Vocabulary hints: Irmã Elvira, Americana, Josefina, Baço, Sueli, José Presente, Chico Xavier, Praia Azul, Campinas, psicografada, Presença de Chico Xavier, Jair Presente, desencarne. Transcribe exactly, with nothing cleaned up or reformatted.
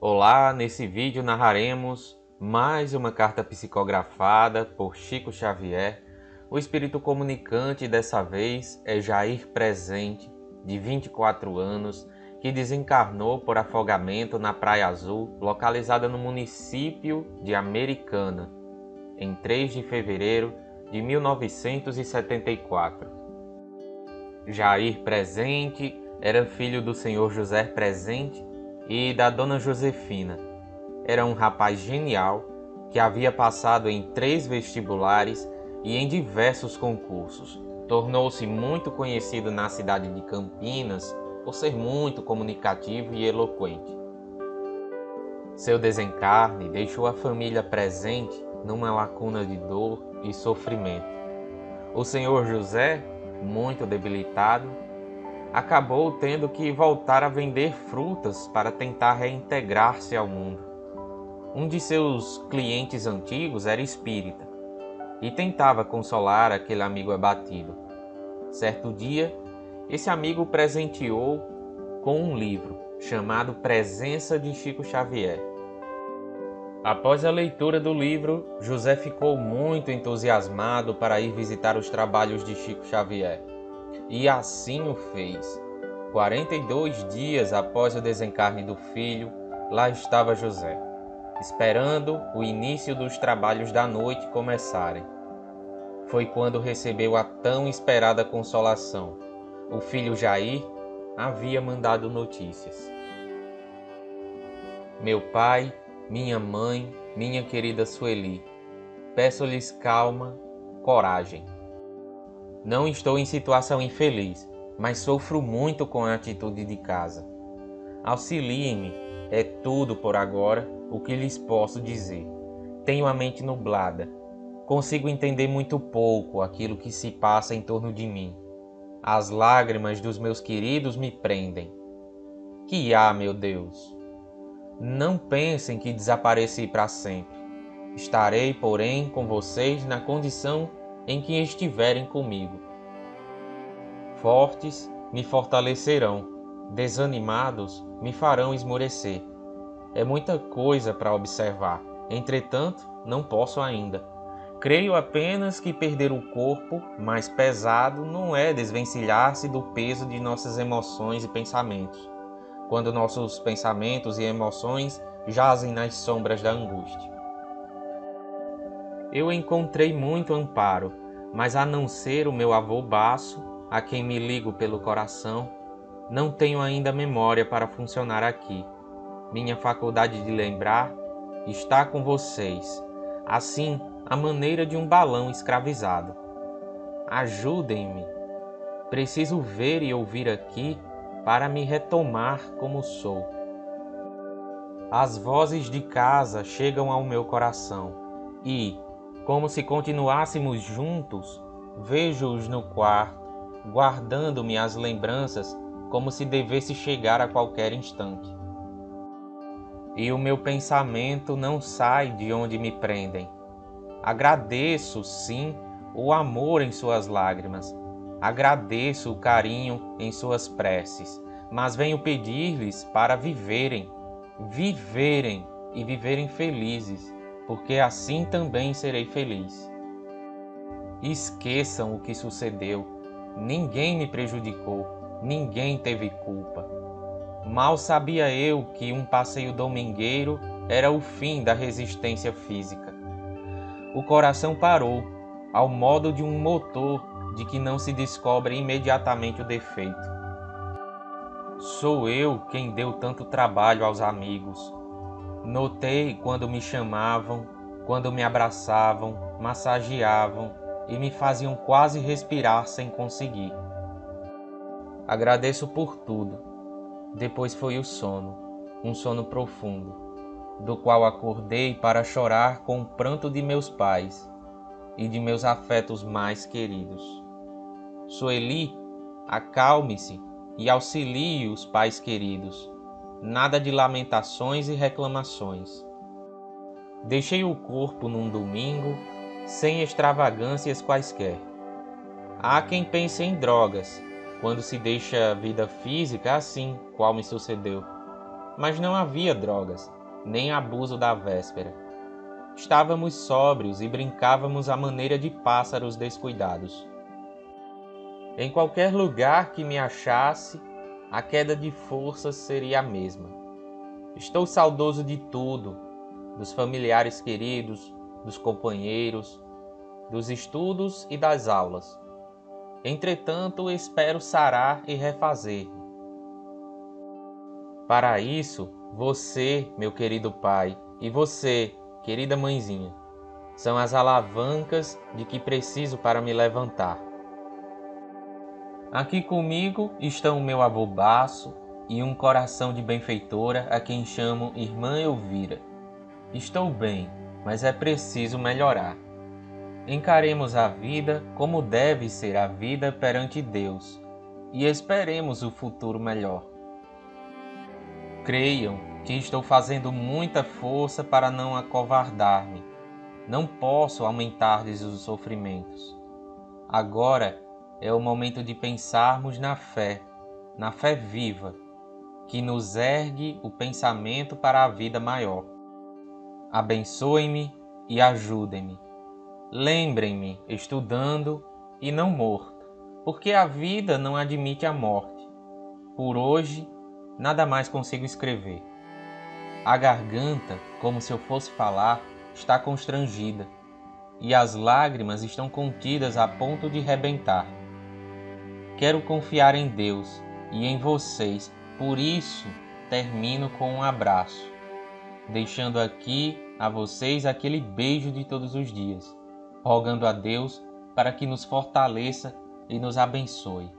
Olá, nesse vídeo narraremos mais uma carta psicografada por Chico Xavier. O espírito comunicante dessa vez é Jair Presente, de vinte e quatro anos, que desencarnou por afogamento na Praia Azul, localizada no município de Americana, em três de fevereiro de mil novecentos e setenta e quatro. Jair Presente era filho do senhor José Presente e da dona Josefina. Era um rapaz genial que havia passado em três vestibulares e em diversos concursos. Tornou-se muito conhecido na cidade de Campinas por ser muito comunicativo e eloquente. Seu desencarne deixou a família Presente numa lacuna de dor e sofrimento. O senhor José, muito debilitado, acabou tendo que voltar a vender frutas para tentar reintegrar-se ao mundo. Um de seus clientes antigos era espírita e tentava consolar aquele amigo abatido. Certo dia, esse amigo o presenteou com um livro chamado Presença de Chico Xavier. Após a leitura do livro, José ficou muito entusiasmado para ir visitar os trabalhos de Chico Xavier. E assim o fez. quarenta e dois dias após o desencarne do filho, lá estava José, esperando o início dos trabalhos da noite começarem. Foi quando recebeu a tão esperada consolação. O filho Jair havia mandado notícias. Meu pai, minha mãe, minha querida Sueli, peço-lhes calma, coragem. Não estou em situação infeliz, mas sofro muito com a atitude de casa. Auxiliem-me, é tudo por agora o que lhes posso dizer. Tenho a mente nublada, consigo entender muito pouco aquilo que se passa em torno de mim. As lágrimas dos meus queridos me prendem. Que há, meu Deus? Não pensem que desapareci para sempre. Estarei, porém, com vocês na condição em que estiverem comigo. Fortes me fortalecerão, desanimados me farão esmorecer. É muita coisa para observar, entretanto, não posso ainda. Creio apenas que perder o corpo mais pesado não é desvencilhar-se do peso de nossas emoções e pensamentos, quando nossos pensamentos e emoções jazem nas sombras da angústia. Eu encontrei muito amparo, mas a não ser o meu avô Baço, a quem me ligo pelo coração, não tenho ainda memória para funcionar aqui. Minha faculdade de lembrar está com vocês, assim à maneira de um balão escravizado. Ajudem-me. Preciso ver e ouvir aqui para me retomar como sou. As vozes de casa chegam ao meu coração e, como se continuássemos juntos, vejo-os no quarto, guardando-me as lembranças como se devesse chegar a qualquer instante. E o meu pensamento não sai de onde me prendem. Agradeço, sim, o amor em suas lágrimas. Agradeço o carinho em suas preces. Mas venho pedir-lhes para viverem, viverem e viverem felizes, porque assim também serei feliz. Esqueçam o que sucedeu. Ninguém me prejudicou, ninguém teve culpa. Mal sabia eu que um passeio domingueiro era o fim da resistência física. O coração parou, ao modo de um motor de que não se descobre imediatamente o defeito. Sou eu quem deu tanto trabalho aos amigos. Notei quando me chamavam, quando me abraçavam, massageavam e me faziam quase respirar sem conseguir. Agradeço por tudo. Depois foi o sono, um sono profundo, do qual acordei para chorar com o pranto de meus pais e de meus afetos mais queridos. Sueli, acalme-se e auxilie os pais queridos. Nada de lamentações e reclamações. Deixei o corpo num domingo, sem extravagâncias quaisquer. Há quem pense em drogas, quando se deixa a vida física assim, qual me sucedeu. mas não havia drogas, nem abuso da véspera. Estávamos sóbrios e brincávamos à maneira de pássaros descuidados. Em qualquer lugar que me achasse, a queda de forças seria a mesma. Estou saudoso de tudo, dos familiares queridos, dos companheiros, dos estudos e das aulas. Entretanto, espero sarar e refazer-me. Para isso, você, meu querido pai, e você, querida mãezinha, são as alavancas de que preciso para me levantar. Aqui comigo estão o meu avô Baço e um coração de benfeitora a quem chamo Irmã Elvira. Estou bem, mas é preciso melhorar. Encaremos a vida como deve ser a vida perante Deus e esperemos o futuro melhor. Creiam que estou fazendo muita força para não acovardar-me. Não posso aumentar-lhes os sofrimentos. Agora é o momento de pensarmos na fé, na fé viva, que nos ergue o pensamento para a vida maior. Abençoem-me e ajudem-me. Lembrem-me estudando e não morto, porque a vida não admite a morte. Por hoje, nada mais consigo escrever. A garganta, como se eu fosse falar, está constrangida, e as lágrimas estão contidas a ponto de rebentar. Quero confiar em Deus e em vocês, por isso termino com um abraço, deixando aqui a vocês aquele beijo de todos os dias, rogando a Deus para que nos fortaleça e nos abençoe.